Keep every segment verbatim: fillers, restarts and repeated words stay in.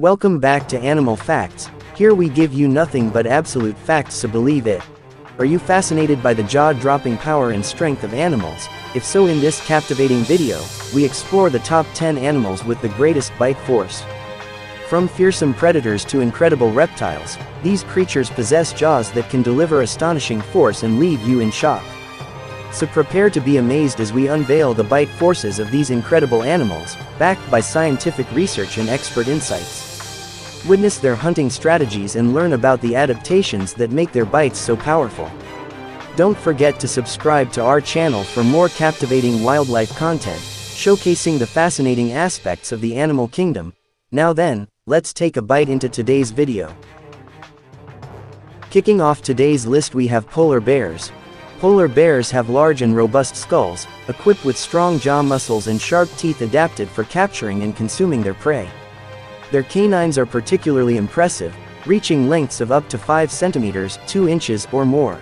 Welcome back to Animal Facts. Here we give you nothing but absolute facts, to believe it. Are you fascinated by the jaw-dropping power and strength of animals? If so, in this captivating video, we explore the top ten animals with the greatest bite force. From fearsome predators to incredible reptiles, these creatures possess jaws that can deliver astonishing force and leave you in shock. So prepare to be amazed as we unveil the bite forces of these incredible animals, backed by scientific research and expert insights. Witness their hunting strategies and learn about the adaptations that make their bites so powerful. Don't forget to subscribe to our channel for more captivating wildlife content, showcasing the fascinating aspects of the animal kingdom. Now then, let's take a bite into today's video. Kicking off today's list, we have polar bears. Polar bears have large and robust skulls, equipped with strong jaw muscles and sharp teeth adapted for capturing and consuming their prey. Their canines are particularly impressive, reaching lengths of up to five centimeters, two inches or more.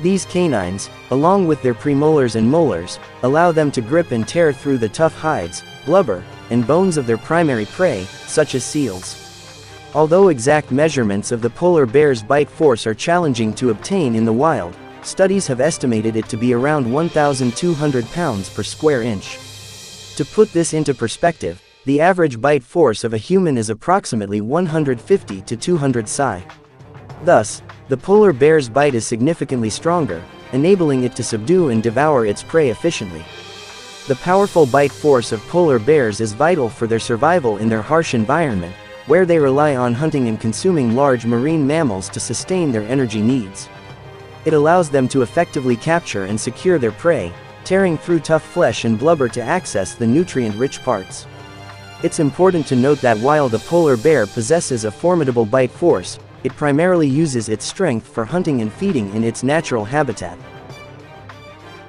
These canines, along with their premolars and molars, allow them to grip and tear through the tough hides, blubber, and bones of their primary prey, such as seals. Although exact measurements of the polar bear's bite force are challenging to obtain in the wild, studies have estimated it to be around one thousand two hundred pounds per square inch. To put this into perspective, the average bite force of a human is approximately one hundred fifty to two hundred psi. Thus, the polar bear's bite is significantly stronger, enabling it to subdue and devour its prey efficiently. The powerful bite force of polar bears is vital for their survival in their harsh environment, where they rely on hunting and consuming large marine mammals to sustain their energy needs. It allows them to effectively capture and secure their prey, tearing through tough flesh and blubber to access the nutrient-rich parts. It's important to note that while the polar bear possesses a formidable bite force, it primarily uses its strength for hunting and feeding in its natural habitat.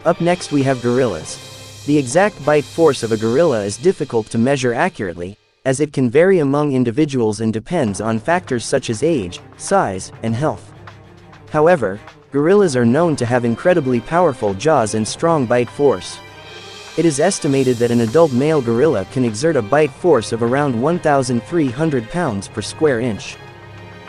Up next, we have gorillas. The exact bite force of a gorilla is difficult to measure accurately, as it can vary among individuals and depends on factors such as age, size, and health. However, gorillas are known to have incredibly powerful jaws and strong bite force. It is estimated that an adult male gorilla can exert a bite force of around one thousand three hundred pounds per square inch.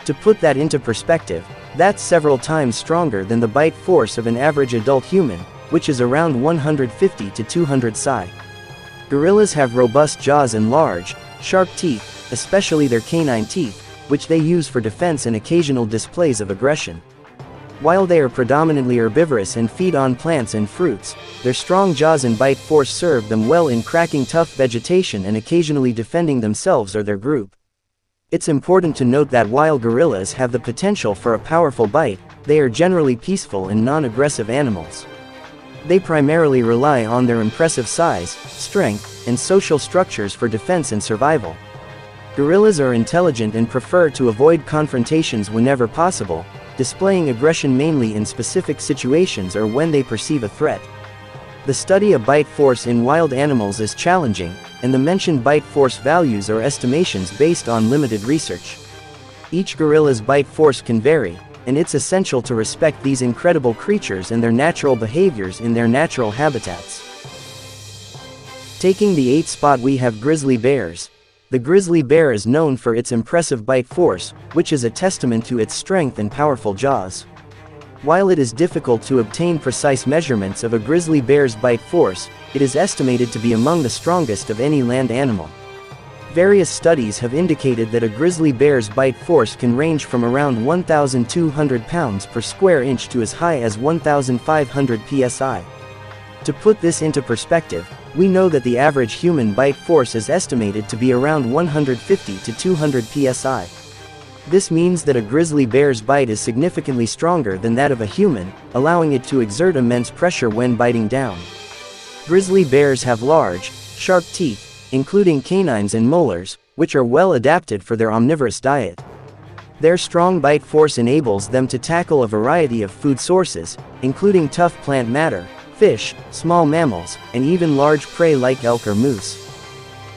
To put that into perspective, that's several times stronger than the bite force of an average adult human, which is around one hundred fifty to two hundred psi. Gorillas have robust jaws and large, sharp teeth, especially their canine teeth, which they use for defense and occasional displays of aggression. While they are predominantly herbivorous and feed on plants and fruits, their strong jaws and bite force serve them well in cracking tough vegetation and occasionally defending themselves or their group. It's important to note that while gorillas have the potential for a powerful bite, they are generally peaceful and non-aggressive animals. They primarily rely on their impressive size, strength, and social structures for defense and survival. Gorillas are intelligent and prefer to avoid confrontations whenever possible, displaying aggression mainly in specific situations or when they perceive a threat. The study of bite force in wild animals is challenging, and the mentioned bite force values are estimations based on limited research. Each gorilla's bite force can vary, and it's essential to respect these incredible creatures and their natural behaviors in their natural habitats. Taking the eighth spot, we have grizzly bears. The grizzly bear is known for its impressive bite force, which is a testament to its strength and powerful jaws. While it is difficult to obtain precise measurements of a grizzly bear's bite force, it is estimated to be among the strongest of any land animal. Various studies have indicated that a grizzly bear's bite force can range from around one thousand two hundred pounds per square inch to as high as one thousand five hundred psi. To put this into perspective, we know that the average human bite force is estimated to be around one hundred fifty to two hundred psi. This means that a grizzly bear's bite is significantly stronger than that of a human, allowing it to exert immense pressure when biting down. Grizzly bears have large, sharp teeth, including canines and molars, which are well adapted for their omnivorous diet. Their strong bite force enables them to tackle a variety of food sources, including tough plant matter, fish, small mammals, and even large prey like elk or moose.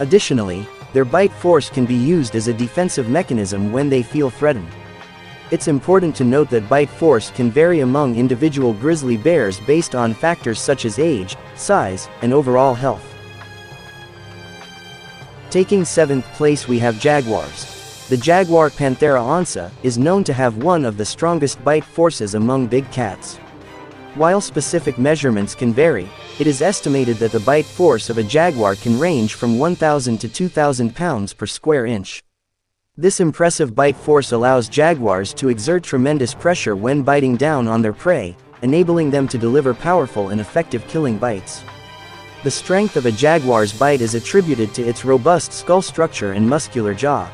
Additionally, their bite force can be used as a defensive mechanism when they feel threatened. It's important to note that bite force can vary among individual grizzly bears based on factors such as age, size, and overall health. Taking seventh place, we have jaguars. The jaguar Panthera onca is known to have one of the strongest bite forces among big cats. While specific measurements can vary, it is estimated that the bite force of a jaguar can range from one thousand to two thousand pounds per square inch. This impressive bite force allows jaguars to exert tremendous pressure when biting down on their prey, enabling them to deliver powerful and effective killing bites. The strength of a jaguar's bite is attributed to its robust skull structure and muscular jaw.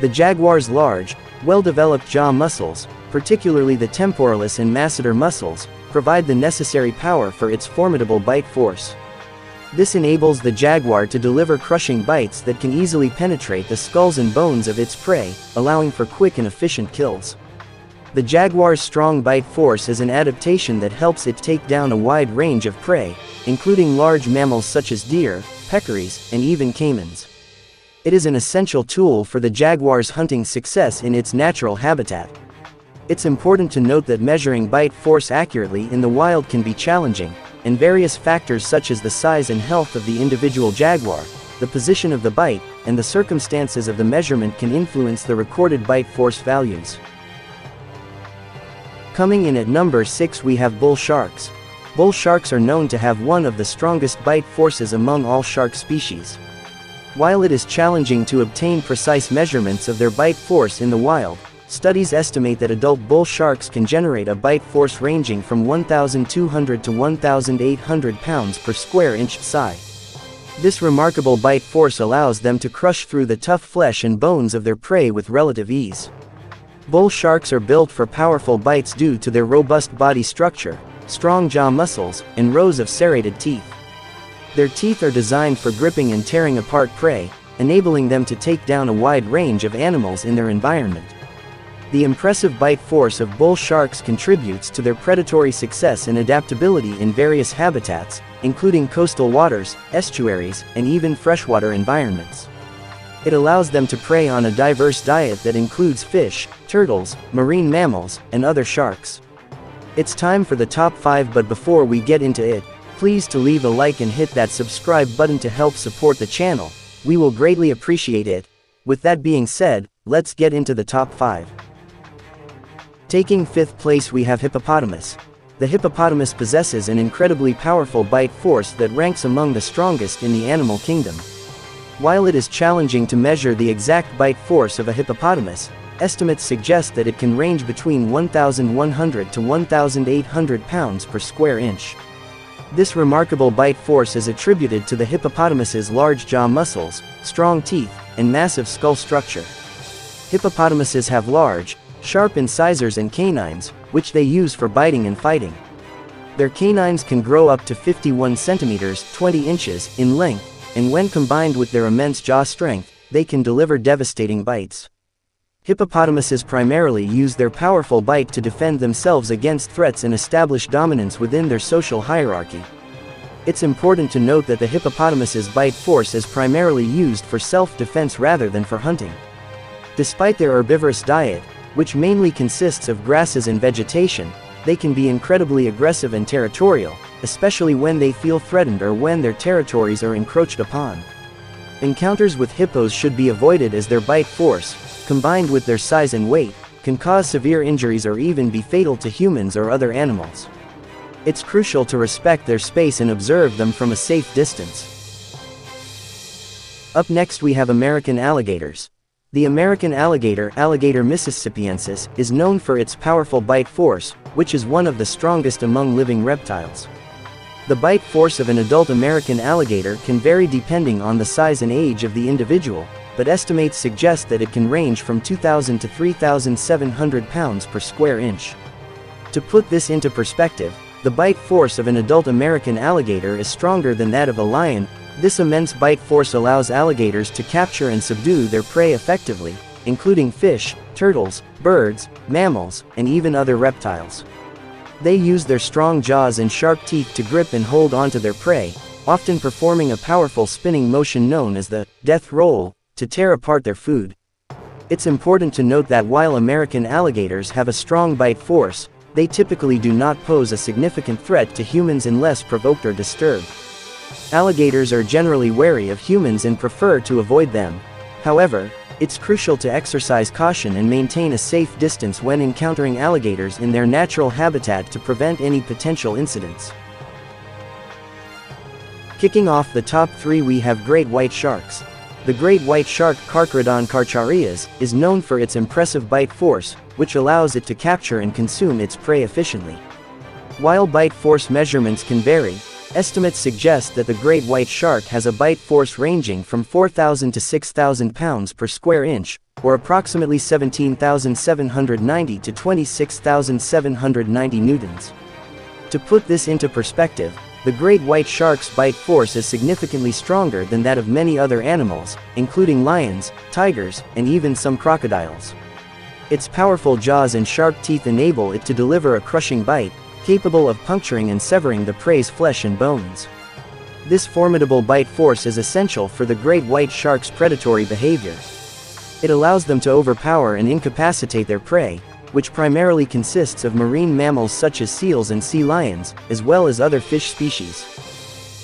The jaguar's large, well-developed jaw muscles, particularly the temporalis and masseter muscles, provide the necessary power for its formidable bite force. This enables the jaguar to deliver crushing bites that can easily penetrate the skulls and bones of its prey, allowing for quick and efficient kills. The jaguar's strong bite force is an adaptation that helps it take down a wide range of prey, including large mammals such as deer, peccaries, and even caimans. It is an essential tool for the jaguar's hunting success in its natural habitat. It's important to note that measuring bite force accurately in the wild can be challenging, and various factors such as the size and health of the individual jaguar, the position of the bite, and the circumstances of the measurement can influence the recorded bite force values. Coming in at number six, we have bull sharks. Bull sharks are known to have one of the strongest bite forces among all shark species. While it is challenging to obtain precise measurements of their bite force in the wild, studies estimate that adult bull sharks can generate a bite force ranging from one thousand two hundred to one thousand eight hundred pounds per square inch psi. This remarkable bite force allows them to crush through the tough flesh and bones of their prey with relative ease. Bull sharks are built for powerful bites due to their robust body structure, strong jaw muscles, and rows of serrated teeth. Their teeth are designed for gripping and tearing apart prey, enabling them to take down a wide range of animals in their environment. The impressive bite force of bull sharks contributes to their predatory success and adaptability in various habitats, including coastal waters, estuaries, and even freshwater environments. It allows them to prey on a diverse diet that includes fish, turtles, marine mammals, and other sharks. It's time for the top five, but before we get into it, please to leave a like and hit that subscribe button to help support the channel. We will greatly appreciate it. With that being said, let's get into the top five. Taking fifth place, we have hippopotamus. The hippopotamus possesses an incredibly powerful bite force that ranks among the strongest in the animal kingdom. While it is challenging to measure the exact bite force of a hippopotamus, estimates suggest that it can range between one thousand one hundred to one thousand eight hundred pounds per square inch. This remarkable bite force is attributed to the hippopotamus's large jaw muscles, strong teeth, and massive skull structure. Hippopotamuses have large, sharp incisors and canines, which they use for biting and fighting. Their canines can grow up to fifty-one centimeters (twenty inches) in length, and when combined with their immense jaw strength, they can deliver devastating bites. Hippopotamuses primarily use their powerful bite to defend themselves against threats and establish dominance within their social hierarchy. It's important to note that the hippopotamus's bite force is primarily used for self-defense rather than for hunting. Despite their herbivorous diet, which mainly consists of grasses and vegetation, they can be incredibly aggressive and territorial, especially when they feel threatened or when their territories are encroached upon. Encounters with hippos should be avoided as their bite force, combined with their size and weight, can cause severe injuries or even be fatal to humans or other animals. It's crucial to respect their space and observe them from a safe distance. Up next, we have American alligators. The American alligator, Alligator mississippiensis, is known for its powerful bite force, which is one of the strongest among living reptiles. The bite force of an adult American alligator can vary depending on the size and age of the individual, but estimates suggest that it can range from two thousand to three thousand seven hundred pounds per square inch. To put this into perspective, the bite force of an adult American alligator is stronger than that of a lion. This immense bite force allows alligators to capture and subdue their prey effectively, including fish, turtles, birds, mammals, and even other reptiles. They use their strong jaws and sharp teeth to grip and hold onto their prey, often performing a powerful spinning motion known as the death roll, to tear apart their food. It's important to note that while American alligators have a strong bite force, they typically do not pose a significant threat to humans unless provoked or disturbed. Alligators are generally wary of humans and prefer to avoid them. However, it's crucial to exercise caution and maintain a safe distance when encountering alligators in their natural habitat to prevent any potential incidents. Kicking off the top three, we have great white sharks. The great white shark, Carcharodon carcharias, is known for its impressive bite force, which allows it to capture and consume its prey efficiently. While bite force measurements can vary, estimates suggest that the great white shark has a bite force ranging from four thousand to six thousand pounds per square inch, or approximately seventeen thousand seven hundred ninety to twenty-six thousand seven hundred ninety newtons. To put this into perspective, the great white shark's bite force is significantly stronger than that of many other animals, including lions, tigers, and even some crocodiles. Its powerful jaws and sharp teeth enable it to deliver a crushing bite, capable of puncturing and severing the prey's flesh and bones. This formidable bite force is essential for the great white shark's predatory behavior. It allows them to overpower and incapacitate their prey, which primarily consists of marine mammals such as seals and sea lions, as well as other fish species.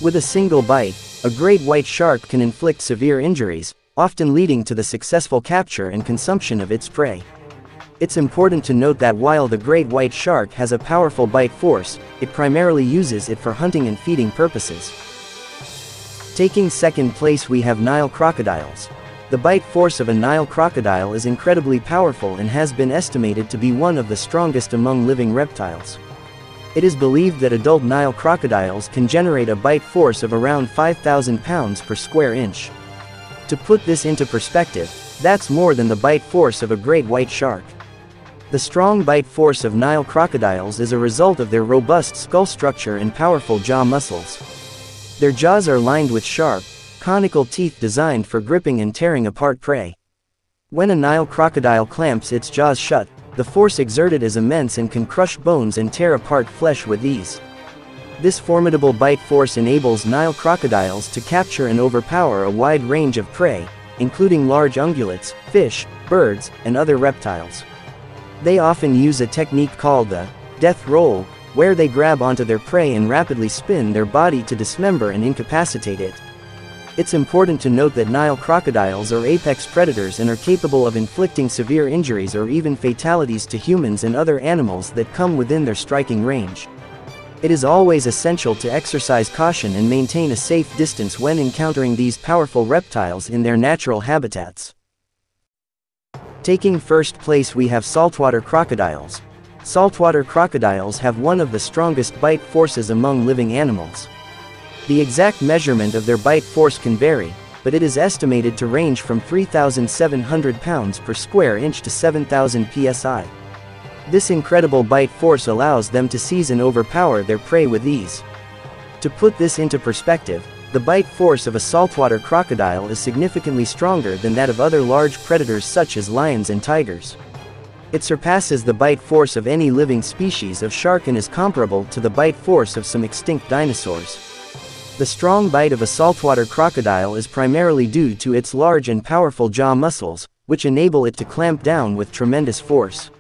With a single bite, a great white shark can inflict severe injuries, often leading to the successful capture and consumption of its prey. It's important to note that while the great white shark has a powerful bite force, it primarily uses it for hunting and feeding purposes. Taking second place, we have Nile crocodiles. The bite force of a Nile crocodile is incredibly powerful and has been estimated to be one of the strongest among living reptiles. It is believed that adult Nile crocodiles can generate a bite force of around five thousand pounds per square inch. To put this into perspective, that's more than the bite force of a great white shark. The strong bite force of Nile crocodiles is a result of their robust skull structure and powerful jaw muscles. Their jaws are lined with sharp, conical teeth designed for gripping and tearing apart prey. When a Nile crocodile clamps its jaws shut, the force exerted is immense and can crush bones and tear apart flesh with ease. This formidable bite force enables Nile crocodiles to capture and overpower a wide range of prey, including large ungulates, fish, birds, and other reptiles. They often use a technique called the death roll, where they grab onto their prey and rapidly spin their body to dismember and incapacitate it. It's important to note that Nile crocodiles are apex predators and are capable of inflicting severe injuries or even fatalities to humans and other animals that come within their striking range. It is always essential to exercise caution and maintain a safe distance when encountering these powerful reptiles in their natural habitats. Taking first place, we have saltwater crocodiles. Saltwater crocodiles have one of the strongest bite forces among living animals. The exact measurement of their bite force can vary, but it is estimated to range from three thousand seven hundred pounds per square inch to seven thousand psi. This incredible bite force allows them to seize and overpower their prey with ease. To put this into perspective, the bite force of a saltwater crocodile is significantly stronger than that of other large predators such as lions and tigers. It surpasses the bite force of any living species of shark and is comparable to the bite force of some extinct dinosaurs. The strong bite of a saltwater crocodile is primarily due to its large and powerful jaw muscles, which enable it to clamp down with tremendous force.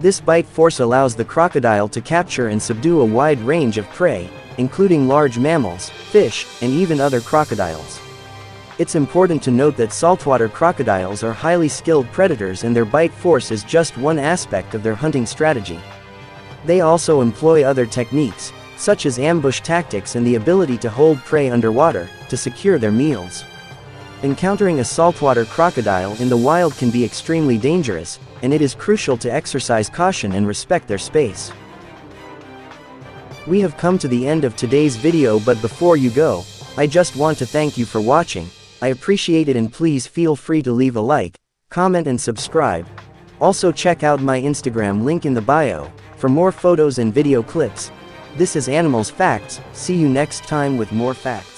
This bite force allows the crocodile to capture and subdue a wide range of prey, including large mammals, fish, and even other crocodiles. It's important to note that saltwater crocodiles are highly skilled predators and their bite force is just one aspect of their hunting strategy. They also employ other techniques, such as ambush tactics and the ability to hold prey underwater, to secure their meals. Encountering a saltwater crocodile in the wild can be extremely dangerous, and it is crucial to exercise caution and respect their space. We have come to the end of today's video, but before you go, I just want to thank you for watching. I appreciate it, and please feel free to leave a like, comment and subscribe. Also check out my Instagram link in the bio, for more photos and video clips. This is Animals Facts, see you next time with more facts.